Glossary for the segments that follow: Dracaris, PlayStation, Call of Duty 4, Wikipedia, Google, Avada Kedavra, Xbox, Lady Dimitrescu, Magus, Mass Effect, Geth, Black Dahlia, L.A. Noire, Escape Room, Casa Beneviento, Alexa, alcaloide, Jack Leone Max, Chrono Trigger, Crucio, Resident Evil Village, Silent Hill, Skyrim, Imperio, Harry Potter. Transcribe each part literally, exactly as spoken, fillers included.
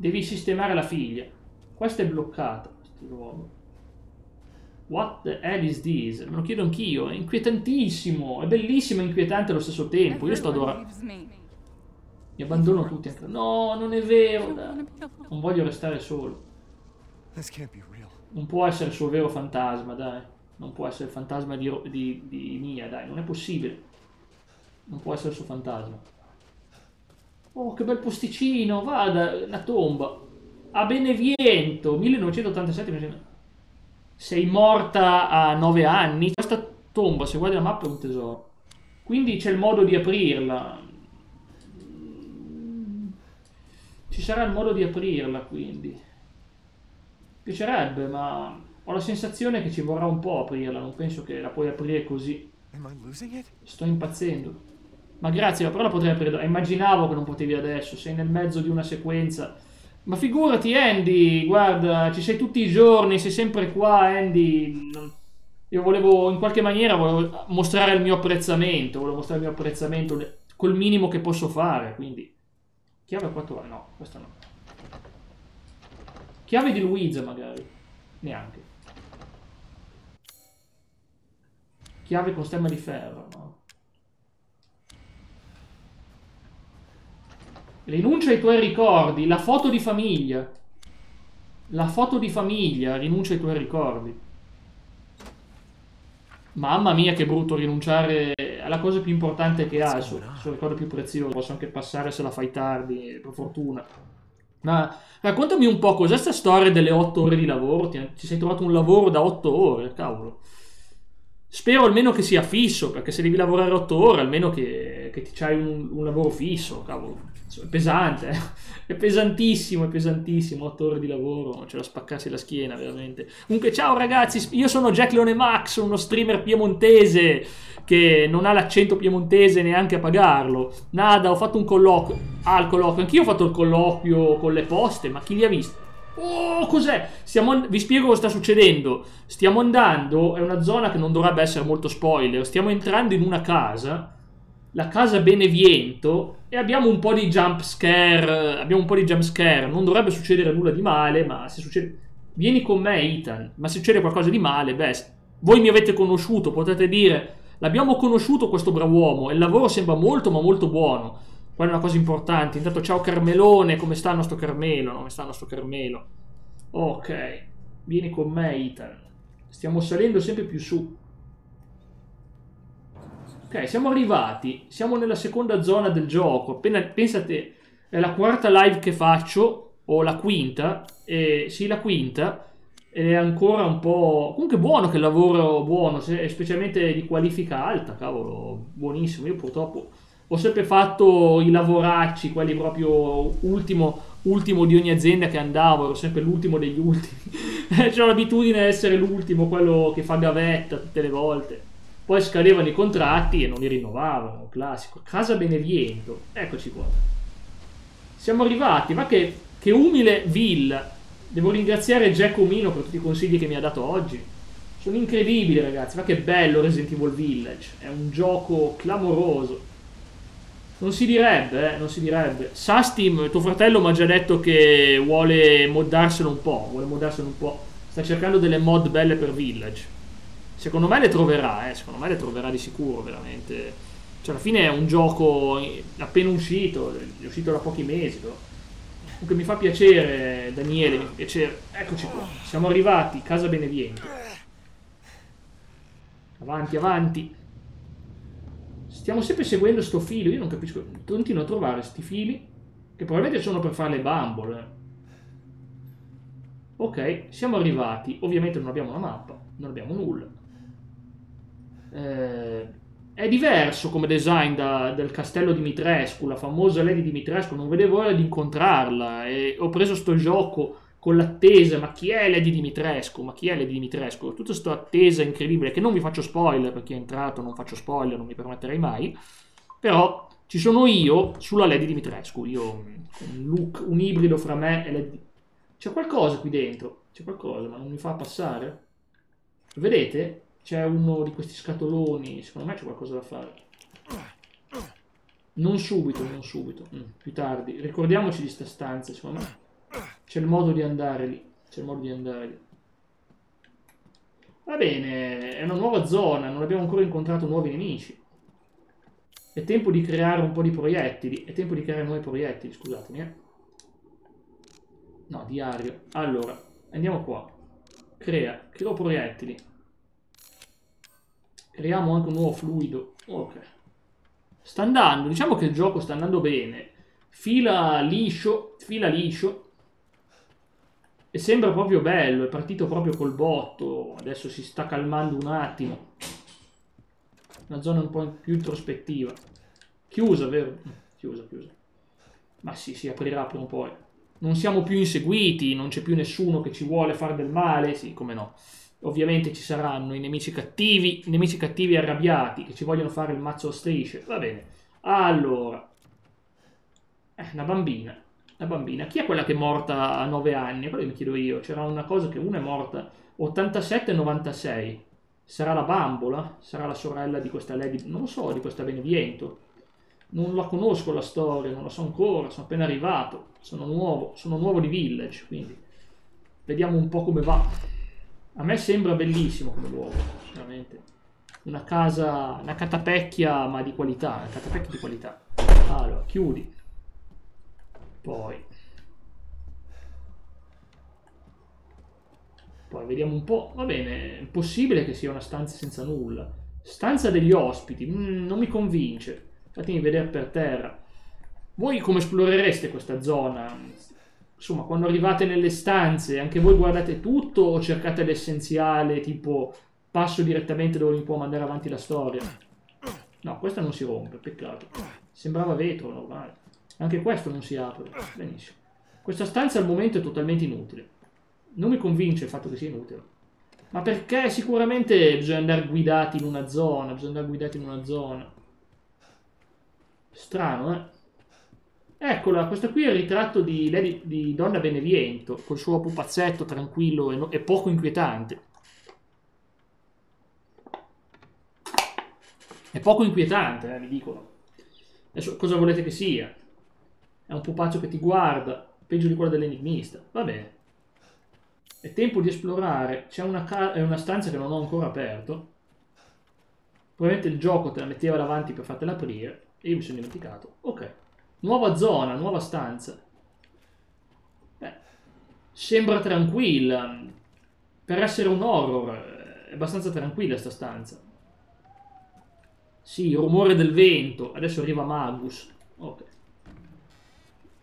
Devi sistemare la figlia. Questa è bloccata, sto luogo. What the hell is this? Me lo chiedo anch'io, è inquietantissimo, è bellissimo e inquietante allo stesso tempo. Io sto adorando. Mi abbandono tutti anche. No, non è vero. Dai. Non voglio restare solo. Non può essere il suo vero fantasma, dai. Non può essere il fantasma di, di, di Mia, dai, non è possibile. Non può essere il suo fantasma. Oh, che bel posticino, vada, la tomba. A Beneviento, millenovecentottantasette. Sei morta a nove anni. Questa tomba, se guardi la mappa, è un tesoro. Quindi c'è il modo di aprirla. Ci sarà il modo di aprirla, quindi. Mi piacerebbe, ma ho la sensazione che ci vorrà un po' aprirla. Non penso che la puoi aprire così. Sto impazzendo. Ma grazie, però la potrei aprire. Immaginavo che non potevi adesso. Sei nel mezzo di una sequenza. Ma figurati Andy, guarda, ci sei tutti i giorni, sei sempre qua Andy. Io volevo in qualche maniera volevo mostrare il mio apprezzamento, volevo mostrare il mio apprezzamento col minimo che posso fare, quindi. Chiave a quattro, no, questa no. Chiave di Luisa magari, neanche. Chiave con stemma di ferro, no. Rinuncia ai tuoi ricordi, la foto di famiglia. La foto di famiglia, rinuncia ai tuoi ricordi. Mamma mia che brutto rinunciare alla cosa più importante che hai, il suo, il suo ricordo più prezioso. Posso anche passare se la fai tardi, per fortuna. Ma raccontami un po' cos'è sta storia delle otto ore di lavoro? Ti, ti sei trovato un lavoro da otto ore, cavolo. Spero almeno che sia fisso, perché se devi lavorare otto ore, almeno che, che ti c'hai un, un lavoro fisso, cavolo. È pesante, eh? È pesantissimo, è pesantissimo, otto ore di lavoro, c'è da spaccarsi la schiena veramente. Comunque ciao ragazzi, io sono Jack Leone Max, uno streamer piemontese che non ha l'accento piemontese neanche a pagarlo. Nada, ho fatto un colloquio, ah il colloquio, anch'io ho fatto il colloquio con le poste, ma chi li ha visti? Oh, cos'è? Vi spiego cosa sta succedendo, stiamo andando, è una zona che non dovrebbe essere molto spoiler, stiamo entrando in una casa, la casa Beneviento, e abbiamo un po' di jump scare, abbiamo un po' di jump scare, non dovrebbe succedere nulla di male, ma se succede... Vieni con me, Ethan, ma se succede qualcosa di male, beh, voi mi avete conosciuto, potete dire, l'abbiamo conosciuto questo brav'uomo, e il lavoro sembra molto ma molto buono, quella è una cosa importante. Intanto ciao Carmelone, come sta il nostro Carmelo, come sta il nostro Carmelo? Ok, vieni con me, Ethan, stiamo salendo sempre più su. Ok, siamo arrivati, siamo nella seconda zona del gioco, appena, pensate, è la quarta live che faccio, o la quinta, e, sì la quinta, è ancora un po', comunque buono che il lavoro buono, se, specialmente di qualifica alta, cavolo, buonissimo, io purtroppo ho sempre fatto i lavoracci, quelli proprio ultimo, ultimo di ogni azienda che andavo, ero sempre l'ultimo degli ultimi, c'ho l'abitudine ad essere l'ultimo, quello che fa gavetta tutte le volte. Poi scadevano i contratti e non li rinnovavano, classico. Casa Beneviento, eccoci qua. Siamo arrivati, ma che, che umile villa. Devo ringraziare Giacomino per tutti i consigli che mi ha dato oggi. Sono incredibili ragazzi, ma che bello Resident Evil Village. È un gioco clamoroso. Non si direbbe, eh, non si direbbe. Sastim, tuo fratello, mi ha già detto che vuole moddarselo un po', vuole moddarselo un po'. Sta cercando delle mod belle per Village. Secondo me le troverà, eh, secondo me le troverà di sicuro, veramente. Cioè, alla fine è un gioco appena uscito, è uscito da pochi mesi, però. Comunque mi fa piacere, Daniele, mi fa piacere. Eccoci qua, siamo arrivati, Casa Beneviento. Avanti, avanti. Stiamo sempre seguendo sto filo, io non capisco, continuo a trovare sti fili, che probabilmente sono per fare le bambole. Ok, siamo arrivati, ovviamente non abbiamo la mappa, non abbiamo nulla. Eh, è diverso come design da, del castello Dimitrescu, la famosa Lady Dimitrescu, non vedevo ora di incontrarla e ho preso sto gioco con l'attesa, ma chi è Lady Dimitrescu, ma chi è Lady Dimitrescu, tutta sta attesa incredibile, che non vi faccio spoiler per chi è entrato, non faccio spoiler, non mi permetterei mai, però ci sono io sulla Lady Dimitrescu, io un look, un ibrido fra me e Lady. C'è qualcosa qui dentro, c'è qualcosa ma non mi fa passare, vedete? C'è uno di questi scatoloni, secondo me c'è qualcosa da fare. Non subito, non subito, mm, più tardi. Ricordiamoci di sta stanza, secondo me. C'è il modo di andare lì. C'è il modo di andare lì. Va bene, è una nuova zona, non abbiamo ancora incontrato nuovi nemici. È tempo di creare un po' di proiettili. È tempo di creare nuovi proiettili, scusatemi. Eh. No, diario. Allora, andiamo qua. Crea, creo proiettili. Creiamo anche un nuovo fluido. Ok. Sta andando, diciamo che il gioco sta andando bene. Fila liscio, fila liscio. E sembra proprio bello, è partito proprio col botto, adesso si sta calmando un attimo. Una zona un po' più introspettiva. Chiusa, vero? Chiusa, chiusa. Ma sì, si aprirà prima o poi. Non siamo più inseguiti, non c'è più nessuno che ci vuole fare del male, sì, come no. Ovviamente ci saranno i nemici cattivi, i nemici cattivi arrabbiati, che ci vogliono fare il mazzo a strisce. Va bene, allora... Eh, una bambina. La bambina, chi è quella che è morta a nove anni? Quello mi chiedo io, c'era una cosa che una è morta ottantasette e novantasei. Sarà la bambola? Sarà la sorella di questa Lady, non lo so, di questa Beneviento. Non la conosco la storia, non la so ancora, sono appena arrivato, sono nuovo, sono nuovo di Village, quindi vediamo un po' come va. A me sembra bellissimo come luogo, veramente. Una casa, una catapecchia ma di qualità, una catapecchia di qualità. Allora, chiudi. Poi. Poi vediamo un po'. Va bene, è possibile che sia una stanza senza nulla. Stanza degli ospiti, mm, non mi convince. Fatemi vedere per terra. Voi come esplorereste questa zona? Insomma, quando arrivate nelle stanze, anche voi guardate tutto o cercate l'essenziale, tipo passo direttamente dove mi può mandare avanti la storia? No, questa non si rompe, peccato. Sembrava vetro, normale. Anche questo non si apre, benissimo. Questa stanza al momento è totalmente inutile. Non mi convince il fatto che sia inutile. Ma perché sicuramente bisogna andare guidati in una zona, bisogna andare guidati in una zona. Strano, eh? Eccola, questa qui è il ritratto di, Lady, di Donna Beneviento, col suo pupazzetto tranquillo e, no, e poco inquietante. È poco inquietante, eh, mi dicono. Adesso cosa volete che sia? È un pupazzo che ti guarda, peggio di quella dell'enigmista. Va bene. È tempo di esplorare. C'è una, una stanza che non ho ancora aperto. Probabilmente il gioco te la metteva davanti per fartela aprire. E io mi sono dimenticato. Ok. Nuova zona, nuova stanza. Beh. Sembra tranquilla. Per essere un horror è abbastanza tranquilla sta stanza. Sì, rumore del vento. Adesso arriva Magus. Ok.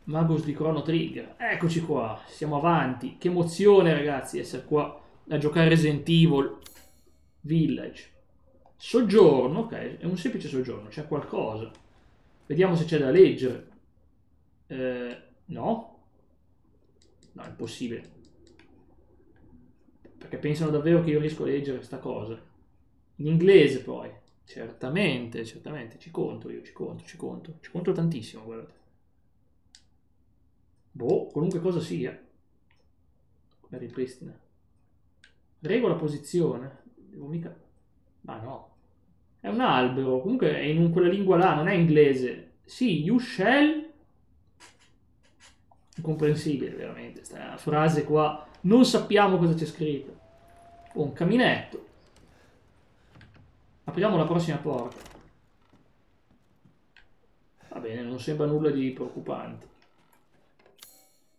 Magus di Chrono Trigger, eccoci qua, siamo avanti, che emozione ragazzi essere qua a giocare Resident Evil Village. Soggiorno, ok, è un semplice soggiorno, c'è qualcosa, vediamo se c'è da leggere, eh, no, no è impossibile, perché pensano davvero che io riesco a leggere questa cosa, in inglese poi, certamente, certamente, ci conto io, ci conto, ci conto, ci conto tantissimo, guardate. Boh, qualunque cosa sia. La ripristina. Regola posizione. Devo mica... Ma no. È un albero. Comunque è in quella lingua là, non è inglese. Sì, you shall... Incomprensibile, veramente. Sta frase qua. Non sappiamo cosa c'è scritto. Oh, un caminetto. Apriamo la prossima porta. Va bene, non sembra nulla di preoccupante.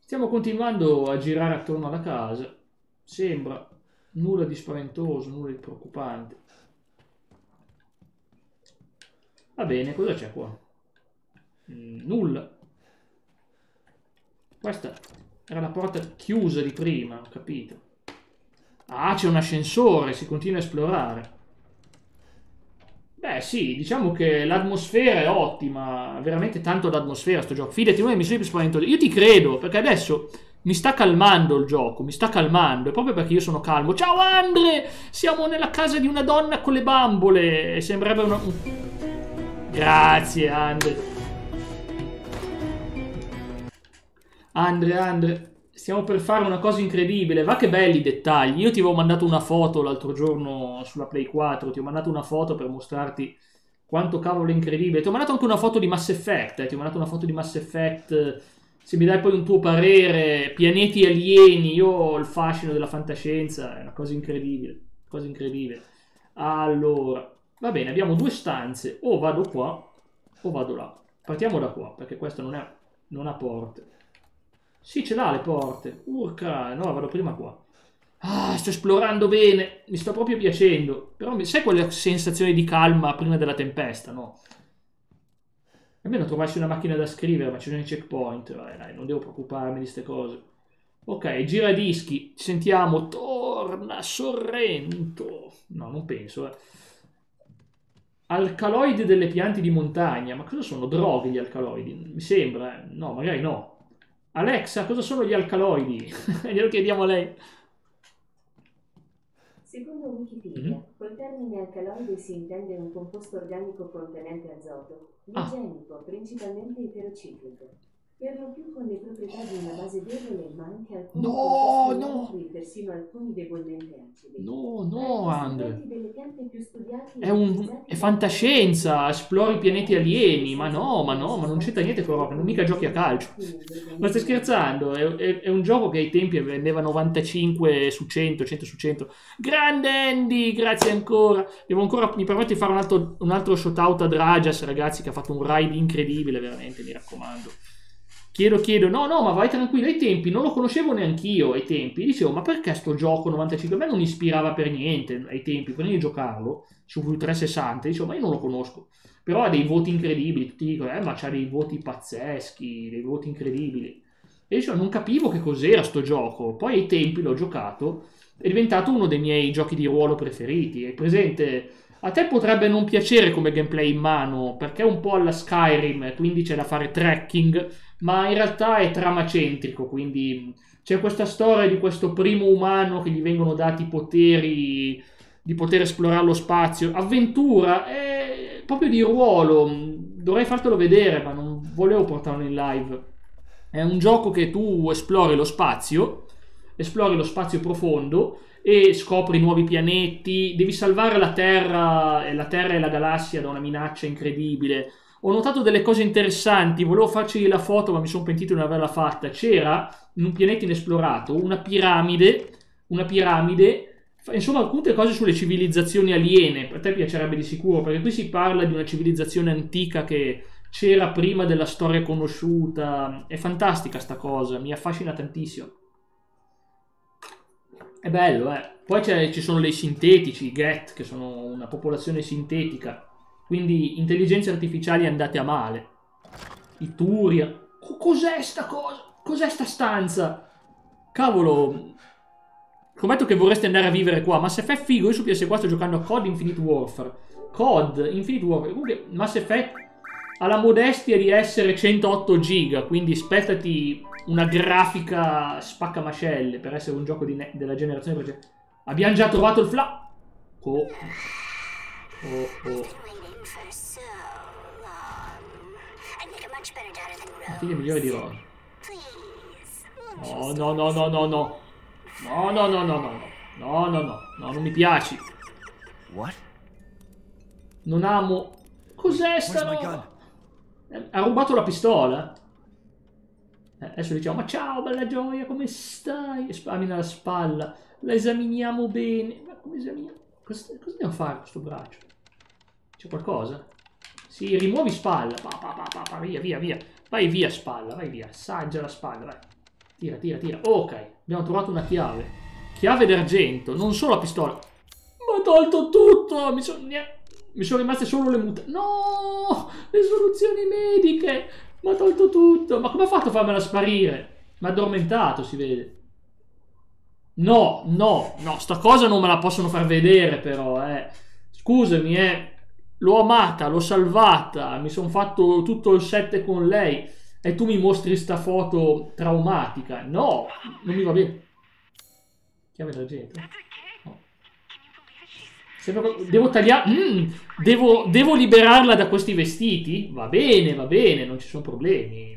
Stiamo continuando a girare attorno alla casa, sembra nulla di spaventoso, nulla di preoccupante. Va bene, cosa c'è qua? Mm, nulla. Questa era la porta chiusa di prima, ho capito. Ah, c'è un ascensore, si continua a esplorare. Beh sì, diciamo che l'atmosfera è ottima, veramente tanto d'atmosfera sto gioco. Fidati, non mi sono più spaventoso. Io ti credo, perché adesso mi sta calmando il gioco, mi sta calmando, è proprio perché io sono calmo. Ciao Andre, siamo nella casa di una donna con le bambole, e sembrerebbe una... Grazie Andre. Andre, Andre, stiamo per fare una cosa incredibile, va che belli i dettagli, io ti avevo mandato una foto l'altro giorno sulla Play quattro, ti ho mandato una foto per mostrarti quanto cavolo è incredibile, ti ho mandato anche una foto di Mass Effect, eh. ti ho mandato una foto di Mass Effect Se mi dai poi un tuo parere, pianeti alieni, io ho il fascino della fantascienza, è una cosa incredibile, cosa incredibile. Allora, va bene, abbiamo due stanze, o vado qua o vado là. Partiamo da qua, perché questo non, è, non ha porte. Sì, ce l'ha le porte. Urca, no, vado prima qua. Ah, sto esplorando bene, mi sto proprio piacendo. Però mi... sai quella sensazione di calma prima della tempesta, no? Almeno trovarsi una macchina da scrivere, ma ci sono i checkpoint, vai, dai, non devo preoccuparmi di queste cose. Ok, giradischi, ci sentiamo, torna Sorrento. No, non penso, eh. Alcaloidi delle piante di montagna, ma cosa sono? Droghe gli alcaloidi? Mi sembra, eh. No, magari no. Alexa, cosa sono gli alcaloidi? Glielo chiediamo a lei. Secondo Wikipedia, mm-hmm. col termine alcaloide si intende un composto organico contenente azoto, glicemico, ah. principalmente eterociclico, per lo più con le proprietà di una base debole, ma anche alcuni no, composti no. altri, persino alcuni debolmente acidi. No, no, Andre. È, un, è fantascienza, esplori i pianeti alieni, ma no, ma no, ma non c'entra niente con roba, non mica giochi a calcio. Ma stai scherzando, è, è, è un gioco che ai tempi vendeva novantacinque su cento, cento su cento. Grande Andy, grazie ancora. Devo ancora, mi permetto di fare un altro, un altro shout-out a Dragas, ragazzi, che ha fatto un raid incredibile, veramente, mi raccomando. Chiedo, chiedo, no, no, ma vai tranquillo, ai tempi non lo conoscevo neanch'io, ai tempi, dicevo, ma perché sto gioco novantacinque? A me non ispirava per niente, ai tempi, prima di giocarlo, su trecentosessanta, dicevo, ma io non lo conosco, però ha dei voti incredibili, tutti dicono, eh, ma c'ha dei voti pazzeschi, dei voti incredibili, e dicevo, non capivo che cos'era sto gioco, poi ai tempi l'ho giocato, è diventato uno dei miei giochi di ruolo preferiti, è presente... A te potrebbe non piacere come gameplay in mano, perché è un po' alla Skyrim, quindi c'è da fare tracking, ma in realtà è tramacentrico, quindi c'è questa storia di questo primo umano che gli vengono dati poteri di poter esplorare lo spazio. Avventura, è proprio di ruolo, dovrei fartelo vedere, ma non volevo portarlo in live. È un gioco che tu esplori lo spazio, esplori lo spazio profondo, e scopri nuovi pianeti, devi salvare la Terra e la Terra e la galassia da una minaccia incredibile. Ho notato delle cose interessanti, volevo farci la foto ma mi sono pentito di non averla fatta. C'era in un pianeta inesplorato una piramide, una piramide, insomma alcune cose sulle civilizzazioni aliene, per te piacerebbe di sicuro, perché qui si parla di una civilizzazione antica che c'era prima della storia conosciuta. È fantastica sta cosa, mi affascina tantissimo. È bello, eh. Poi ci sono dei sintetici, i Geth, che sono una popolazione sintetica. Quindi intelligenze artificiali andate a male. I Turia. Cos'è sta cosa? Cos'è sta stanza? Cavolo. Scommetto che vorreste andare a vivere qua. Mass Effect figo, io su P S quattro sto giocando a C O D Infinite Warfare. C O D Infinite Warfare. Comunque Mass Effect ha la modestia di essere centootto giga, quindi aspettati... una grafica spaccamascelle per essere un gioco di della generazione precedente. Abbiamo già trovato il fla... Oh. Oh, oh. La figlia migliore di Roy. No, no, no, no, no, no. No, no, no, no, no. No, no, no. No, non mi piaci. Non amo... Cos'è sta roba? Ha rubato la pistola? Adesso diciamo, ma ciao bella gioia, come stai? E spamina la spalla, la esaminiamo bene. Ma come esaminiamo? Cosa, cosa devo fare con questo braccio? C'è qualcosa? Sì, rimuovi spalla, pa, pa, pa, pa, pa, via, via, via. Vai via spalla, vai via, assaggia la spalla, vai. Tira, tira, tira. Ok, abbiamo trovato una chiave. Chiave d'argento, non solo la pistola. Ma ho tolto tutto, mi sono... Mi sono rimaste solo le mutande. No, le soluzioni mediche. Ma ho tolto tutto. Ma come ha fatto a farmela sparire? Mi ha addormentato, si vede. No, no, no. Sta cosa non me la possono far vedere, però, eh. Scusami, eh. L'ho amata, l'ho salvata. Mi sono fatto tutto il set con lei. E tu mi mostri sta foto traumatica. No, non mi va bene. Chiave d'argento. Devo tagliare... Mm, devo, devo liberarla da questi vestiti? Va bene, va bene, non ci sono problemi.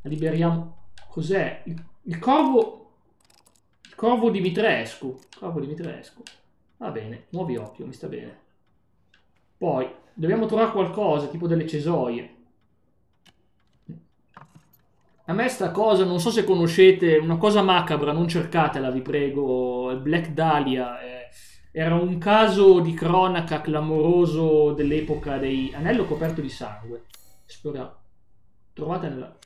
La liberiamo... Cos'è? Il, il corvo... Il corvo Dimitrescu. Il corvo Dimitrescu. Va bene, muovi occhio, mi sta bene. Poi, dobbiamo trovare qualcosa, tipo delle cesoie. A me sta cosa, non so se conoscete, una cosa macabra, non cercatela, vi prego, Black Dahlia, eh, era un caso di cronaca clamoroso dell'epoca dei anello coperto di sangue. Speriamo. Trovate nella...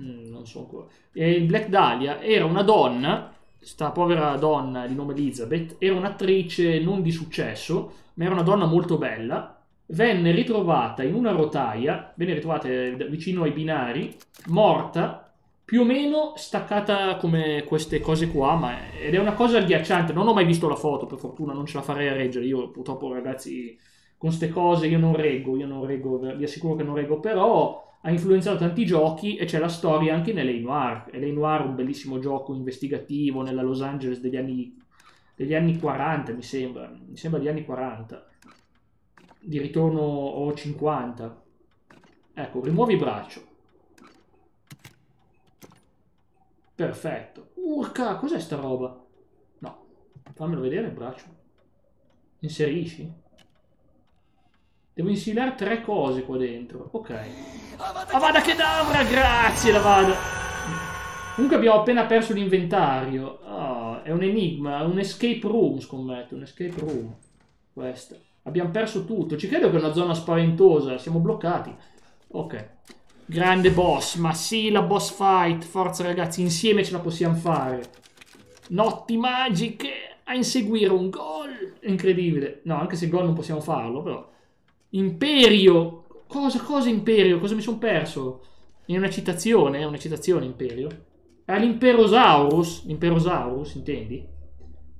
Mm, non so ancora. E Black Dahlia era una donna, sta povera donna di nome Elizabeth, era un'attrice non di successo, ma era una donna molto bella. Venne ritrovata in una rotaia, venne ritrovata vicino ai binari, morta, più o meno staccata come queste cose qua, ma, ed è una cosa agghiacciante. Non ho mai visto la foto, per fortuna non ce la farei a reggere, io purtroppo ragazzi con queste cose io non reggo, io non reggo, vi assicuro che non reggo, però ha influenzato tanti giochi e c'è la storia anche in L A. Noire. L A. Noire è un bellissimo gioco investigativo nella Los Angeles degli anni, degli anni quaranta mi sembra, mi sembra degli anni quaranta. Di ritorno ho cinquanta. Ecco, rimuovi il braccio. Perfetto. Urca, cos'è sta roba? No, fammelo vedere il braccio. Inserisci. Devo insilare tre cose qua dentro. Ok. Avada Kedavra, grazie l'Avada. Comunque abbiamo appena perso l'inventario. Oh, è un enigma, un escape room, scommetto. Un escape room. Questa. Abbiamo perso tutto. Ci credo che è una zona spaventosa. Siamo bloccati. Ok. Grande boss. Ma sì, la boss fight. Forza ragazzi, insieme ce la possiamo fare. Notti magiche a inseguire un gol. Incredibile. No, anche se gol non possiamo farlo, però. Imperio. Cosa, cosa Imperio? Cosa mi sono perso? È una citazione? È una citazione Imperio? È l'Imperosaurus. L'Imperosaurus, intendi?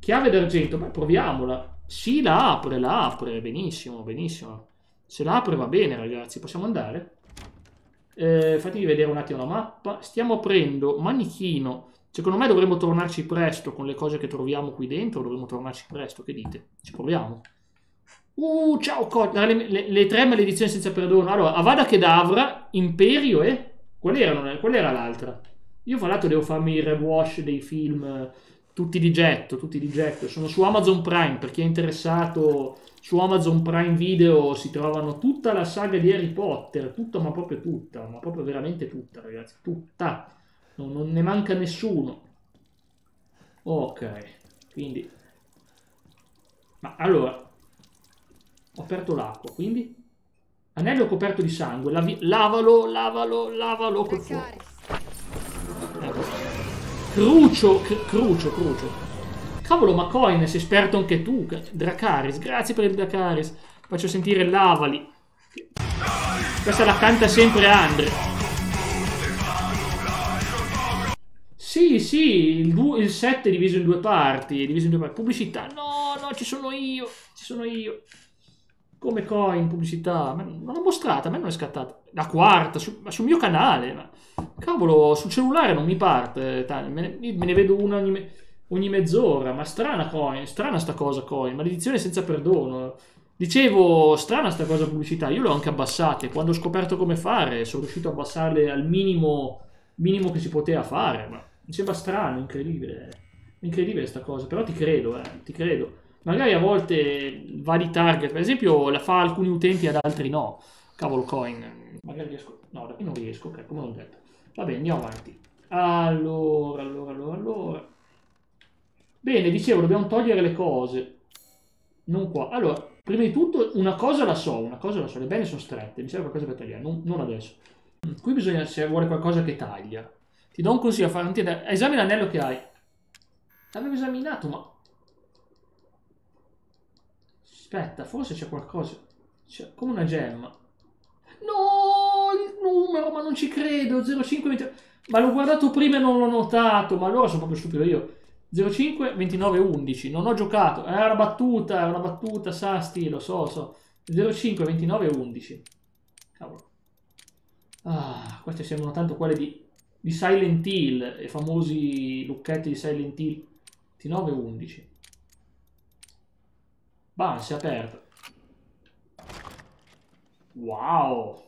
Chiave d'argento. Beh, proviamola. Sì, la apre, la apre, benissimo, benissimo. Se la apre va bene, ragazzi, possiamo andare? Eh, fatemi vedere un attimo la mappa. Stiamo aprendo manichino. Secondo me dovremmo tornarci presto con le cose che troviamo qui dentro, dovremmo tornarci presto, che dite? Ci proviamo. Uh, ciao, le, le, le tre maledizioni senza perdono. Allora, Avada Kedavra, Imperio e... Eh? Qual era, qual era l'altra? Io fra l'altro devo farmi il rewash dei film... Tutti di getto, tutti di getto. Sono su Amazon Prime, per chi è interessato, su Amazon Prime Video si trovano tutta la saga di Harry Potter, tutta, ma proprio tutta, ma proprio veramente tutta, ragazzi, tutta. No, non ne manca nessuno. Ok, quindi... Ma allora, ho aperto l'acqua, quindi... Anello coperto di sangue, lavi... lavalo, lavalo, lavalo col fuoco. Ecco. Crucio, Crucio, Crucio. Cavolo, ma Coin, sei esperto anche tu. Dracaris, grazie per il Dracaris. Faccio sentire l'Avali. Questa la canta sempre Andre. Sì, sì, il, il set è diviso in due parti. È diviso in due parti. Pubblicità. No, no, ci sono io. Ci sono io. Come Coin, pubblicità. Ma non l'ho mostrata, a me non è scattata. La quarta, su, ma sul mio canale. Ma... Cavolo, sul cellulare non mi parte, me ne, me ne vedo una ogni, me, ogni mezz'ora, ma strana Coin, strana sta cosa Coin, maledizione senza perdono. Dicevo, strana sta cosa pubblicità, io le ho anche abbassate, quando ho scoperto come fare sono riuscito a abbassarle al minimo, minimo che si poteva fare, ma mi sembra strano, incredibile, incredibile sta cosa, però ti credo, eh, ti credo. Magari a volte va di target, per esempio la fa alcuni utenti ad altri no, cavolo Coin, magari riesco, no, da qui non riesco, ok, come ho detto. Va bene, andiamo avanti. Allora, allora, allora, allora. Bene, dicevo, dobbiamo togliere le cose. Non qua. Allora, prima di tutto, una cosa la so, una cosa la so. Le bene sono strette, mi serve qualcosa per tagliare, non, non adesso. Qui bisogna, se vuole qualcosa che taglia. Ti do un consiglio a fare un tiro. Esamina l'anello che hai. L'avevo esaminato, ma... Aspetta, forse c'è qualcosa. C'è come una gemma. No! Il numero, ma non ci credo, zero cinque ventinove, ma l'ho guardato prima e non l'ho notato, ma allora sono proprio stupido io. Zero cinque ventinove undici, non ho giocato, è una battuta, è una battuta, Sasti, lo so, lo so. Zero cinque ventinove undici, cavolo. Ah, queste sembrano tanto quelle di, di Silent Hill, i famosi lucchetti di Silent Hill. Ventinove undici, bah, si è aperto. Wow.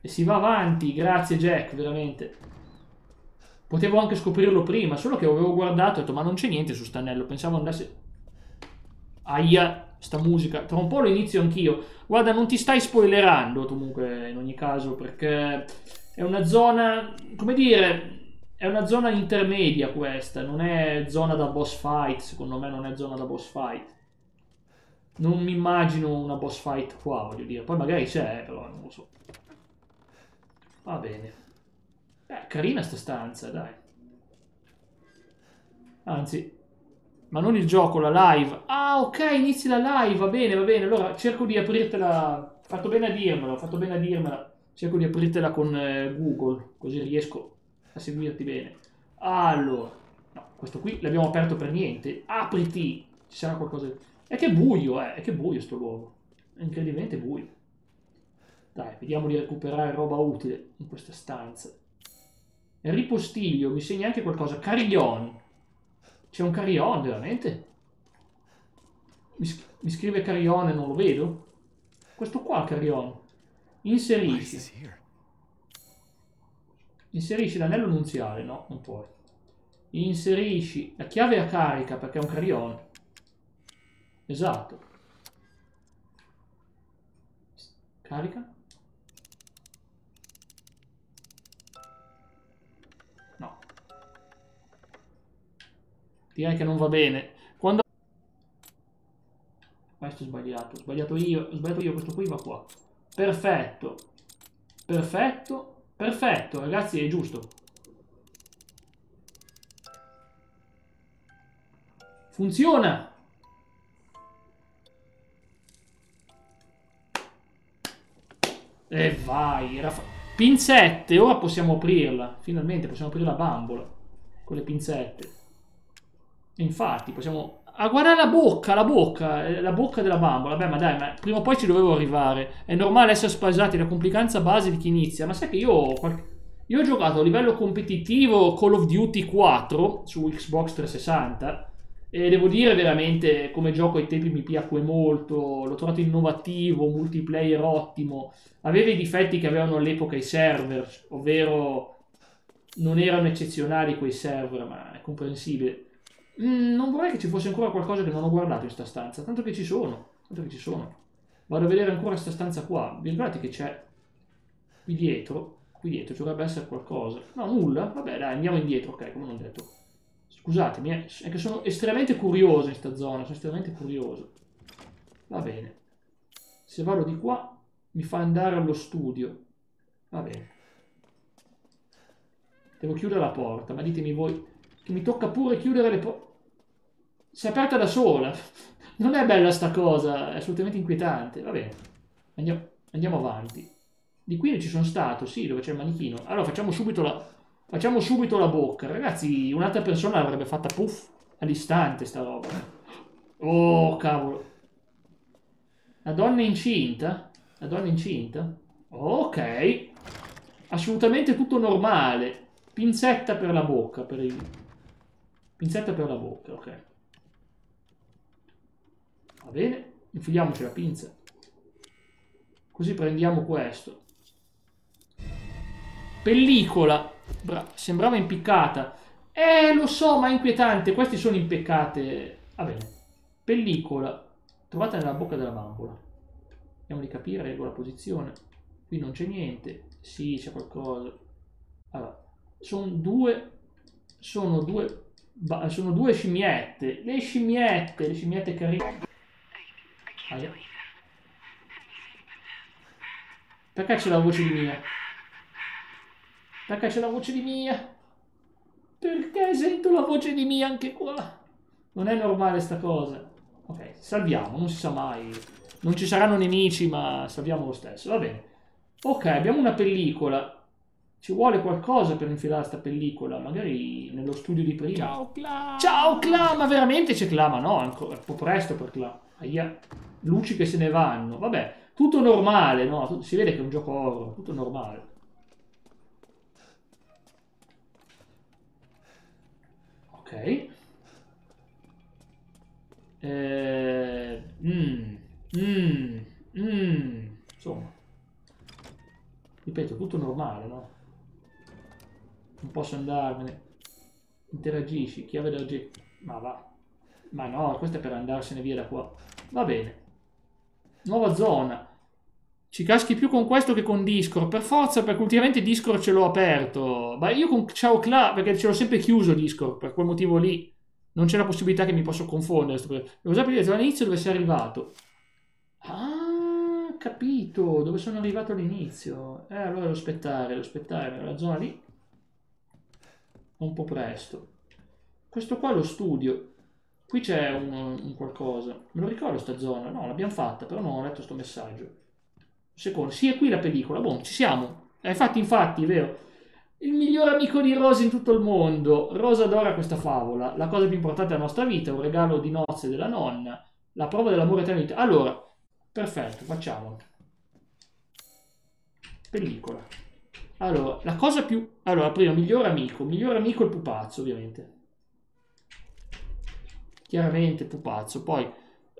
E si va avanti, grazie Jack, veramente. Potevo anche scoprirlo prima, solo che avevo guardato e ho detto ma non c'è niente su Stanello, pensavo andasse... Aia, sta musica, tra un po' lo inizio anch'io. Guarda, non ti stai spoilerando comunque in ogni caso, perché è una zona, come dire, è una zona intermedia questa, non è zona da boss fight, secondo me non è zona da boss fight. Non mi immagino una boss fight qua, voglio dire. Poi magari c'è, però non lo so. Va bene. Beh, carina sta stanza, dai. Anzi, ma non il gioco, la live. Ah, ok, inizi la live, va bene, va bene. Allora cerco di aprirtela. Fatto bene a dirmelo, fatto bene a dirmela. Cerco di aprirtela con eh, Google, così riesco a seguirti bene. Allora, no, questo qui l'abbiamo aperto per niente. Apriti, ci sarà qualcosa... E che buio, eh, è che buio sto luogo, è incredibilmente buio. Dai, vediamo di recuperare roba utile in questa stanza. Il ripostiglio, mi segna anche qualcosa, carillon. C'è un carillon, veramente? Mi, mi scrive carillon e non lo vedo? Questo qua carillon. Inserisci. Inserisci l'anello nunziale, no, non puoi. Inserisci la chiave a carica perché è un carillon. Esatto. Carica? No. Direi che non va bene. Quando... Questo è sbagliato. Ho sbagliato io. Ho sbagliato io. Questo qui va qua. Perfetto. Perfetto. Perfetto. Ragazzi, è giusto. Funziona. E vai, era fa... pinzette, ora possiamo aprirla. Finalmente possiamo aprire la bambola con le pinzette. E infatti possiamo... Ah, guarda la bocca, la bocca, la bocca della bambola. Beh, ma dai, ma prima o poi ci dovevo arrivare. È normale essere spasati, la complicanza base di chi inizia. Ma sai che io ho, qualche... io ho giocato a livello competitivo Call of Duty quattro su Xbox trecentosessanta. E devo dire veramente, come gioco ai tempi mi piacque molto, l'ho trovato innovativo, multiplayer ottimo, aveva i difetti che avevano all'epoca i server, ovvero non erano eccezionali quei server, ma è comprensibile. Mm, non vorrei che ci fosse ancora qualcosa che non ho guardato in questa stanza, tanto che ci sono, tanto che ci sono. Vado a vedere ancora questa stanza qua, vi ricordate che c'è qui dietro, qui dietro ci dovrebbe essere qualcosa, no nulla, vabbè dai andiamo indietro, ok come non detto. Scusatemi, è che sono estremamente curioso in sta zona, sono estremamente curioso. Va bene. Se vado di qua, mi fa andare allo studio. Va bene. Devo chiudere la porta, ma ditemi voi che mi tocca pure chiudere le porte. Si è aperta da sola. Non è bella sta cosa, è assolutamente inquietante. Va bene. Andiamo, andiamo avanti. Di qui ci sono stato, sì, dove c'è il manichino. Allora facciamo subito la... Facciamo subito la bocca. Ragazzi, un'altra persona l'avrebbe fatta puff all'istante sta roba. Oh, cavolo. La donna incinta? La donna incinta? Ok. Assolutamente tutto normale. Pinzetta per la bocca. Per il... Pinzetta per la bocca, ok. Va bene. Infiliamoci la pinza. Così prendiamo questo. Pellicola. Bra sembrava impiccata. Eh, lo so, ma è inquietante. Questi sono impiccate. Va bene. Pellicola. Trovata nella bocca della bambola. Andiamo di capire, reggo la posizione. Qui non c'è niente. Sì, c'è qualcosa. Allora, sono due... Sono due... Sono due scimmiette. Le scimmiette. Le scimmiette carine. Allora. Perché c'è la voce di Mia? Perché c'è la voce di Mia? Perché sento la voce di Mia anche qua? Non è normale sta cosa. Ok, salviamo, non si sa mai. Non ci saranno nemici, ma salviamo lo stesso. Va bene. Ok, abbiamo una pellicola. Ci vuole qualcosa per infilare sta pellicola. Magari nello studio di prima. Ciao, Cla! Ciao, Cla! Ma veramente c'è Cla? Ma no, è un po' presto per Cla. Aia. Luci che se ne vanno. Vabbè, tutto normale, no? Si vede che è un gioco horror. Tutto normale. Ok. Eh, mm, mm, mm. Insomma. Ripeto, tutto normale, no? Non posso andarmene. Interagisci, chiave da oggetto. Ma va. Ma no, questa è per andarsene via da qua. Va bene. Nuova zona. Ci caschi più con questo che con Discord, per forza, perché ultimamente Discord ce l'ho aperto. Ma io con Ciao Cla, perché ce l'ho sempre chiuso Discord, per quel motivo lì. Non c'è la possibilità che mi posso confondere. Devo già vedere dall'inizio dove sei arrivato. Ah, capito, dove sono arrivato all'inizio. Eh, allora devo aspettare, devo aspettare, la zona lì. Un po' presto. Questo qua è lo studio. Qui c'è un, un qualcosa. Me lo ricordo sta zona? No, l'abbiamo fatta, però non ho letto sto messaggio. Secondo, sì, è qui la pellicola, boh, ci siamo. Eh, infatti, infatti, è vero. Il miglior amico di Rosa in tutto il mondo. Rosa adora questa favola. La cosa più importante della nostra vita, un regalo di nozze della nonna, la prova dell'amore eterno. Allora, perfetto, facciamolo. Pellicola. Allora, la cosa più... Allora, prima, miglior amico. Miglior amico è il pupazzo, ovviamente. Chiaramente pupazzo. Poi,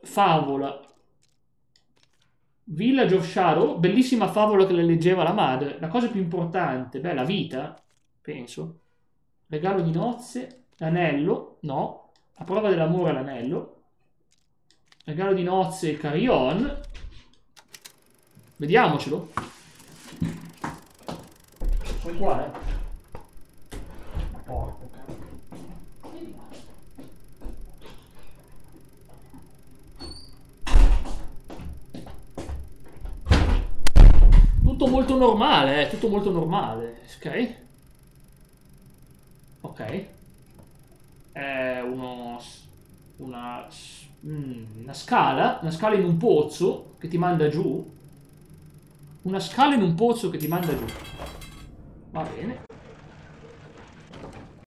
favola. Village of Shadow, bellissima favola che le leggeva la madre. La cosa più importante, beh, la vita, penso. Regalo di nozze, l'anello, no. La prova dell'amore, l'anello. Regalo di nozze, il carillon. Vediamocelo. Sono qua, eh. Porco cazzo. Tutto molto normale, eh, tutto molto normale, ok? Ok. È uno... una... una scala, una scala in un pozzo che ti manda giù. Una scala in un pozzo che ti manda giù. Va bene.